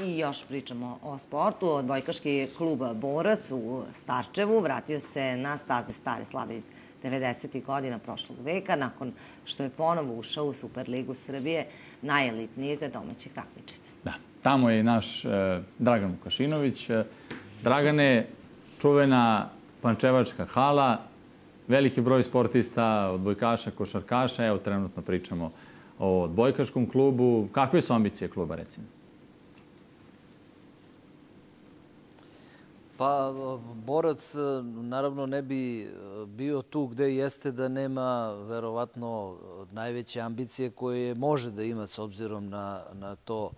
I još pričamo o sportu. Odbojkaški klub Borac u Starčevu vratio se na staze Stare Slave iz 90. godina prošlog veka, nakon što je ponovo ušao u Superligu Srbije, najelitnijeg domaćeg takmičenja. Da, tamo je naš Dragan Mukašinović. Dragane, čuvena pančevačka hala, veliki broj sportista, odbojkaša, košarkaša. Evo, trenutno pričamo o odbojkaškom klubu. Kakve su ambicije kluba, recimo? Pa, Borac naravno ne bi bio tu gde jeste da nema verovatno najveće ambicije koje može da ima s obzirom na to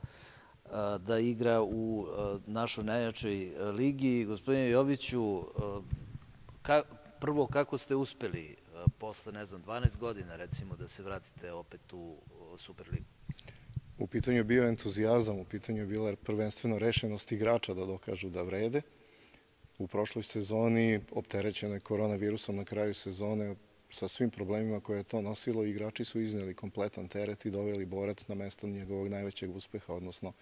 da igra u našoj najjačoj ligi. Gospodine Joviću, prvo kako ste uspeli posle, ne znam, 12 godina recimo da se vratite opet u Superligu? U pitanju je bio entuzijazam, u pitanju je bila prvenstveno rešenost igrača da dokažu da vrede. U prošloj sezoni, opterećeno je koronavirusom na kraju sezone, sa svim problemima koje je to nosilo, igrači su izneli kompletan teret i doveli Borac na mesto njegovog najvećeg uspeha, odnosno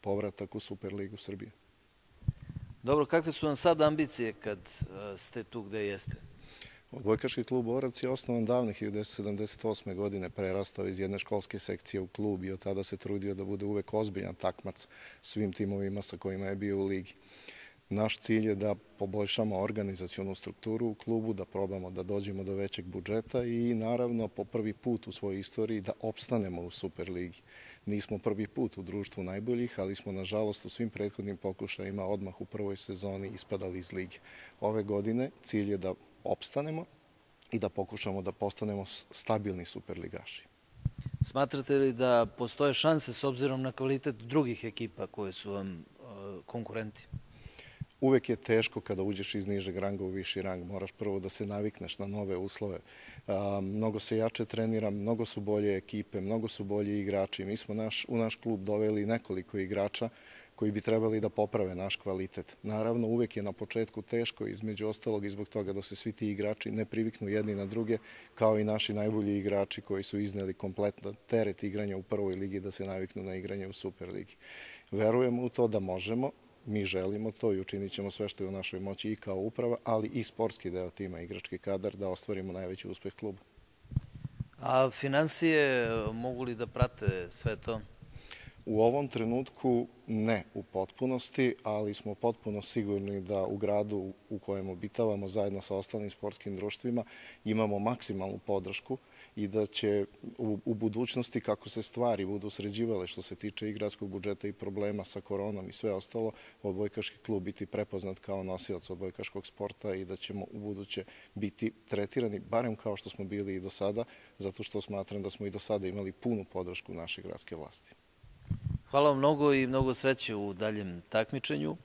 povratak u Superligu Srbije. Dobro, kakve su vam sad ambicije kad ste tu gde jeste? Odbojkaški klub Borac je osnovan davne 1978. godine, prerastao iz jedne školske sekcije u klub i od tada se trudio da bude uvek ozbiljan takmac svim timovima sa kojima je bio u ligi. Naš cilj je da poboljšamo organizacionu strukturu u klubu, da probamo da dođemo do većeg budžeta i naravno po prvi put u svojoj istoriji da opstanemo u Superligi. Nismo prvi put u društvu najboljih, ali smo nažalost u svim prethodnim pokušajima odmah u prvoj sezoni ispadali iz lige. Ove godine cilj je da opstanemo i da pokušamo da postanemo stabilni superligaši. Smatrate li da postoje šanse s obzirom na kvalitet drugih ekipa koje su vam konkurenti? Uvek je teško kada uđeš iz nižeg ranga u viši rang. Moraš prvo da se navikneš na nove uslove. Mnogo se jače trenira, mnogo su bolje ekipe, mnogo su bolji igrači. Mi smo u naš klub doveli nekoliko igrača koji bi trebali da poprave naš kvalitet. Naravno, uvek je na početku teško, između ostalog i zbog toga da se svi ti igrači ne priviknu jedni na druge, kao i naši najbolji igrači koji su izneli kompletno teret igranja u prvoj ligi da se naviknu na igranje u Superligi. Verujemo u to da možemo. Mi želimo to i učinit ćemo sve što je u našoj moći i kao uprava, ali i sportski deo tima, igrački kadar, da ostvarimo najveći uspeh kluba. A financije mogu li da prate sve to? U ovom trenutku ne u potpunosti, ali smo potpuno sigurni da u gradu u kojem obitavamo zajedno sa ostalim sportskim društvima imamo maksimalnu podršku i da će u budućnosti, kako se stvari budu sređivale što se tiče i gradskog budžeta i problema sa koronom i sve ostalo, odbojkaški klub biti prepoznat kao nosilac odbojkaškog sporta i da ćemo u buduće biti tretirani, barem kao što smo bili i do sada, zato što smatram da smo i do sada imali punu podršku naše gradske vlasti. Hvala vam mnogo i mnogo sreće u daljem takmičenju.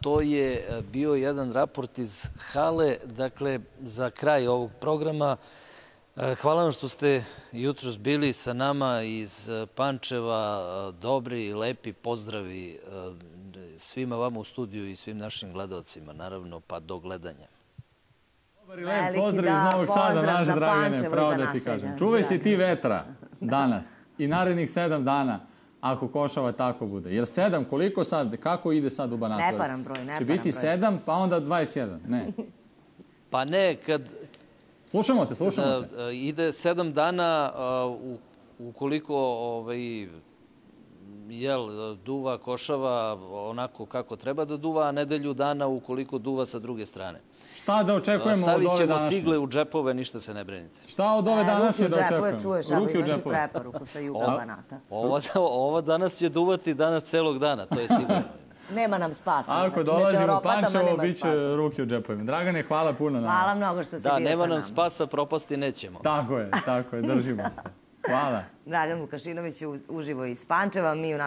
To je bio jedan raport iz hale. Dakle, za kraj ovog programa, hvala vam što ste jutros bili sa nama iz Pančeva. Dobri i lepi pozdravi svima vama u studiju i svim našim gledalcima, naravno, pa do gledanja. Dobar i lep pozdrav iz Novog Sada, naš Dragane, pravo da ti kažem. Čuvaj se ti vetra danas i narednih 7 dana, ako Košava tako bude. Jer 7, koliko sad, kako ide sad u Banatu? Neparan broj, neparan broj. Će biti 7, pa onda 21, ne? Pa ne, kad... Slušamo te, slušamo te. Ide 7 dana, ukoliko duva Košava onako kako treba da duva, a nedelju dana ukoliko duva sa druge strane. Šta da očekujemo od ove današnje? Stavit ćemo cigle u džepove, ništa se ne brinite. Šta od ove današnje da očekujemo? Ruki u džepove čuješ, ali imaš i preporuku sa juga Banata. Ova danas će duvati danas celog dana, to je sigurno. Nema nam spasa. Ako dolazimo u Pančevo, bit će ruki u džepovima. Dragane, hvala puno. Hvala mnogo što si bio sa nama. Da, nema nam spasa, propasti nećemo. Tako je, držimo se. Hvala. Dragan Lukačinović uživo iz Pančeva.